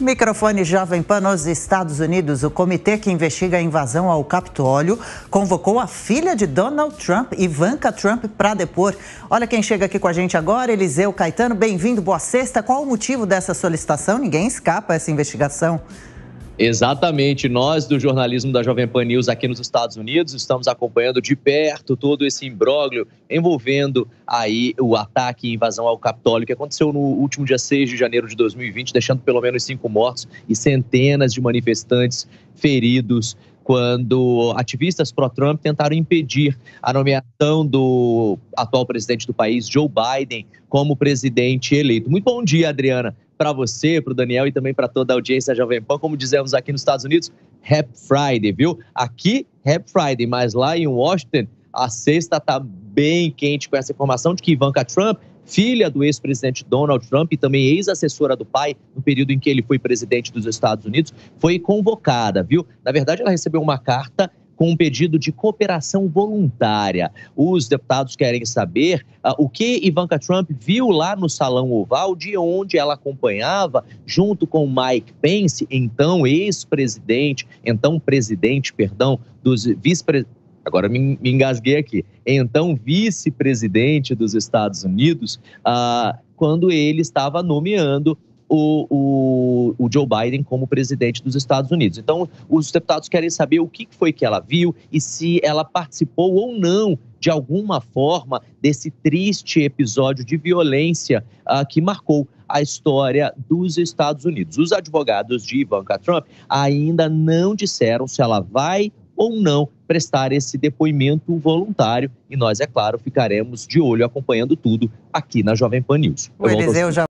Microfone Jovem Pan nos Estados Unidos. O comitê que investiga a invasão ao Capitólio convocou a filha de Donald Trump, Ivanka Trump, para depor. Olha quem chega aqui com a gente agora, Eliseu Caetano. Bem-vindo, boa sexta. Qual o motivo dessa solicitação? Ninguém escapa essa investigação. Exatamente. Nós do jornalismo da Jovem Pan News aqui nos Estados Unidos estamos acompanhando de perto todo esse imbróglio envolvendo aí o ataque e invasão ao Capitólio que aconteceu no último dia 6 de janeiro de 2020, deixando pelo menos 5 mortos e centenas de manifestantes feridos quando ativistas pró-Trump tentaram impedir a nomeação do atual presidente do país, Joe Biden, como presidente eleito. Muito bom dia, Adriana. Para você, para o Daniel e também para toda a audiência Jovem Pan, como dizemos aqui nos Estados Unidos, Happy Friday, viu? Aqui, Happy Friday, mas lá em Washington, a sexta está bem quente com essa informação de que Ivanka Trump, filha do ex-presidente Donald Trump e também ex-assessora do pai, no período em que ele foi presidente dos Estados Unidos, foi convocada, viu? Na verdade, ela recebeu uma carta com um pedido de cooperação voluntária. Os deputados querem saber o que Ivanka Trump viu lá no Salão Oval, de onde ela acompanhava, junto com Mike Pence, então ex-presidente, então presidente, perdão, dos vice-presidentes. Agora me engasguei aqui. Então vice-presidente dos Estados Unidos, quando ele estava nomeando o Joe Biden como presidente dos Estados Unidos. Então, os deputados querem saber o que foi que ela viu e se ela participou ou não, de alguma forma, desse triste episódio de violência que marcou a história dos Estados Unidos. Os advogados de Ivanka Trump ainda não disseram se ela vai ou não prestar esse depoimento voluntário. E nós, é claro, ficaremos de olho acompanhando tudo aqui na Jovem Pan News.